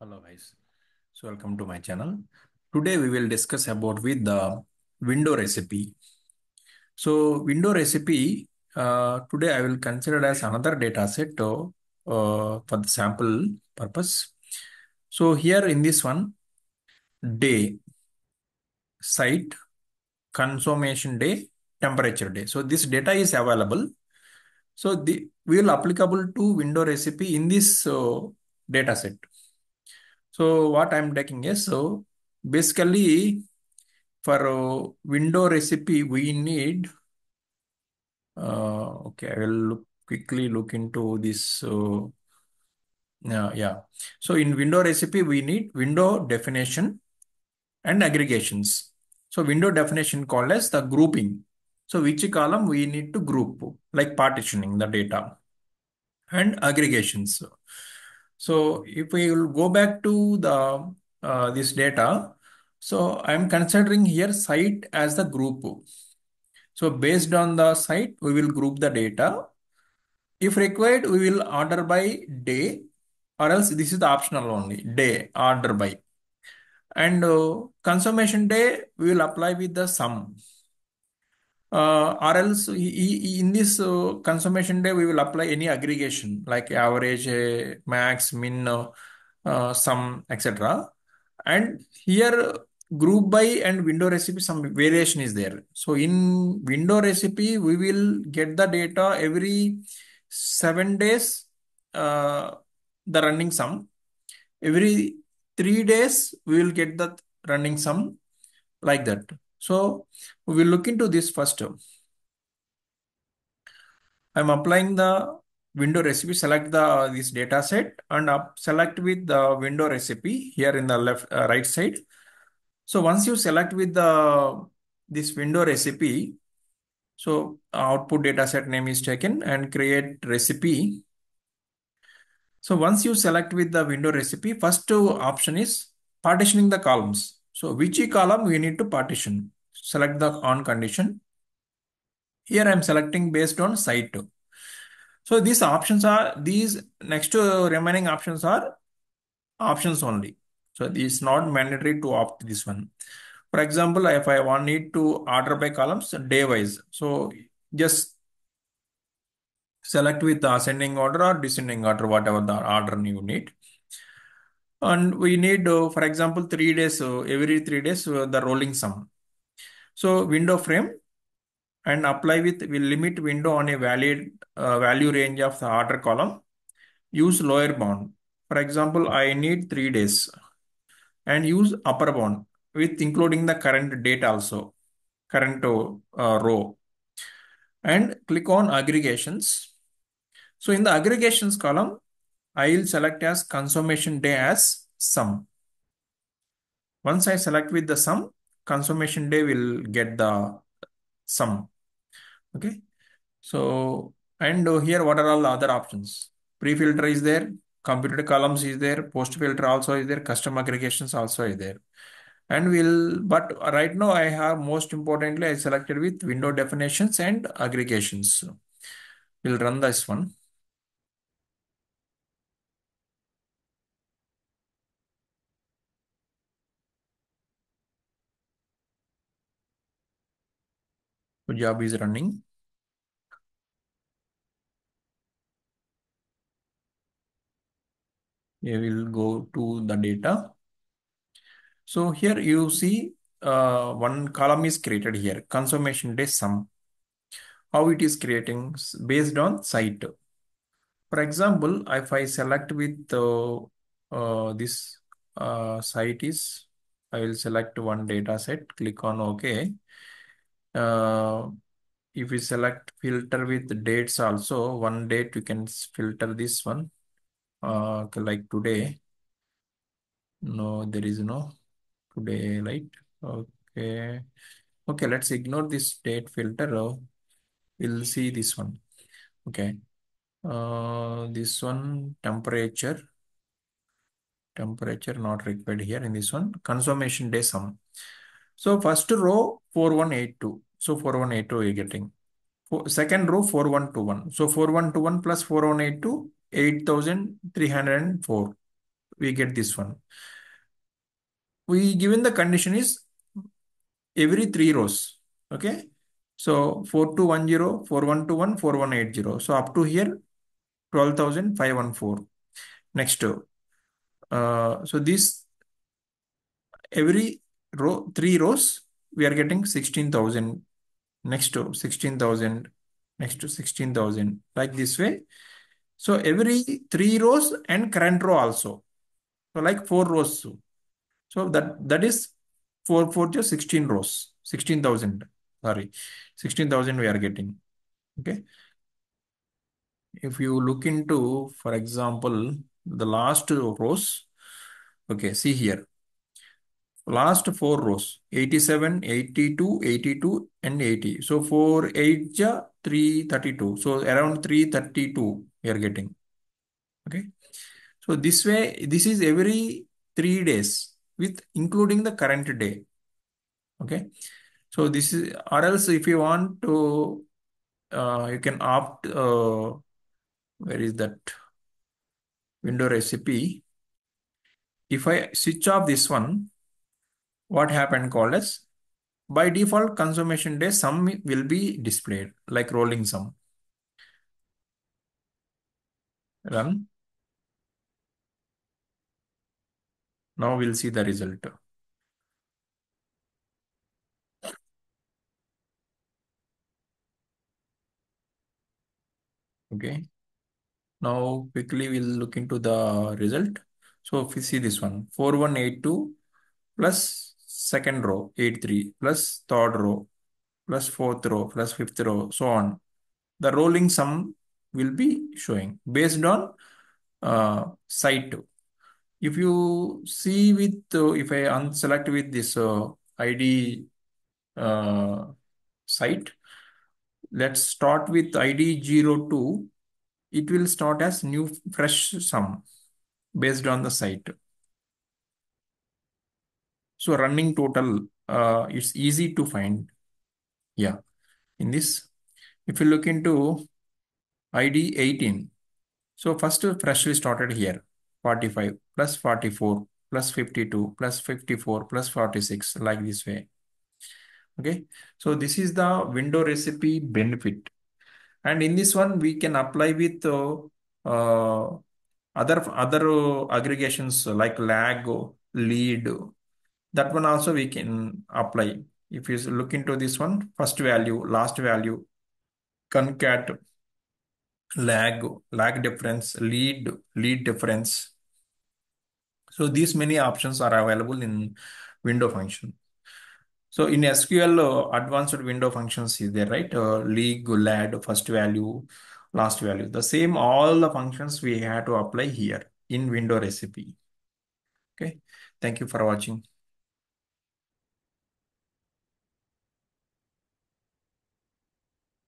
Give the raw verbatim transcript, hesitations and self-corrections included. Hello guys, so welcome to my channel. Today we will discuss about with the window recipe. So window recipe uh, today I will consider as another data set uh, for the sample purpose. So here in this one, day, site, consummation day, temperature day. So this data is available. So the we will applicable to window recipe in this uh, data set. So what I'm taking is, so basically for a window recipe, we need, uh, okay, I will look, quickly look into this. Uh, yeah, yeah. So in window recipe, we need window definition and aggregations. So window definition called as the grouping. So which column we need to group, like partitioning the data, and aggregations. So if we will go back to the uh, this data, so I'm considering here site as the group. So based on the site, we will group the data. If required, we will order by day, or else this is the optional only, day, order by. And uh, consummation day, we will apply with the sum. Uh, or else in this uh, consummation day, we will apply any aggregation like average, uh, max, min, uh, sum, et cetera. And here group by and window recipe, some variation is there. So in window recipe, we will get the data every seven days, uh, the running sum. Every three days, we will get the running sum like that. So we will look into this first. I'm applying the window recipe, select the this data set and up, select with the window recipe here in the left uh, right side. So once you select with the this window recipe, so output data set name is taken and create recipe. So once you select with the window recipe, first option is partitioning the columns. So which column we need to partition? Select the on condition. Here I'm selecting based on site. So these options are, these next to remaining options are options only. So it's not mandatory to opt this one. For example, if I want need to order by columns day wise, so just select with the ascending order or descending order, whatever the order you need. And we need, uh, for example, three days, uh, every three days, uh, the rolling sum. So window frame and apply with, we limit window on a valid uh, value range of the order column. Use lower bound. For example, I need three days and use upper bound with including the current date also, current uh, row. And click on aggregations. So in the aggregations column, I will select as consummation day as sum. Once I select with the sum, consummation day will get the sum. Okay. So, and here, what are all the other options? Pre-filter is there, computer columns is there, post-filter also is there, custom aggregations also is there. And we'll, but right now I have most importantly, I selected with window definitions and aggregations. We'll run this one. The job is running. We will go to the data. So here you see uh, one column is created here, consummation day sum. How it is creating based on site. For example, if I select with uh, uh, this uh, site is, I will select one data set, click on OK. Uh, if we select filter with dates also, one date you can filter this one, uh, like today. No, there is no today, right? Okay. Okay, let's ignore this date filter. Oh, we'll see this one. Okay. Uh, this one, temperature. Temperature not required here in this one. Consummation day sum. So first row, four one eight two. So four one eight two you're getting. For, second row, four one two one. So four one two one plus four one eight two, eight thousand three hundred four. we get this one. We given the condition is every three rows. Okay. So four two one zero, four one two one, four one eight zero. So up to here, twelve thousand five hundred fourteen. Next row. Uh, so this every row, three rows, we are getting sixteen thousand. Next to sixteen thousand, next to sixteen thousand, like this way. So every three rows and current row also. So like four rows. So, so that, that is four, four to sixteen rows, sixteen thousand. Sorry, sixteen thousand we are getting. Okay. If you look into, for example, the last rows, okay, see here. Last four rows, eighty-seven, eighty-two, eighty-two, and eighty. So four, eight, three thirty-two. So around three thirty-two we are getting. Okay. So this way, this is every three days with including the current day. Okay. So this is, or else if you want to, uh, you can opt, uh, where is that window recipe? If I switch off this one, what happened called as, by default consummation day, sum will be displayed like rolling sum. Run. Now we'll see the result. Okay. Now quickly we'll look into the result. So if you see this one, four one eight two plus second row, eighty-three, plus third row, plus fourth row, plus fifth row, so on. The rolling sum will be showing based on uh, site. If you see with, uh, if I unselect with this uh, I D uh, site, let's start with I D zero two. It will start as new fresh sum based on the site. So running total, uh, it's easy to find. Yeah. In this, if you look into I D eighteen. So first freshly started here. forty-five plus forty-four plus fifty-two plus fifty-four plus forty-six, like this way. Okay. So this is the window recipe benefit. And in this one, we can apply with uh, uh, other, other uh, aggregations like lag, lead. That one also we can apply. If you look into this one, first value, last value, concat, lag, lag difference, lead, lead difference. So these many options are available in window function. So in S Q L, uh, advanced window functions is there, right? Uh, league, lad, first value, last value. The same, all the functions we had to apply here in window recipe. Okay. Thank you for watching.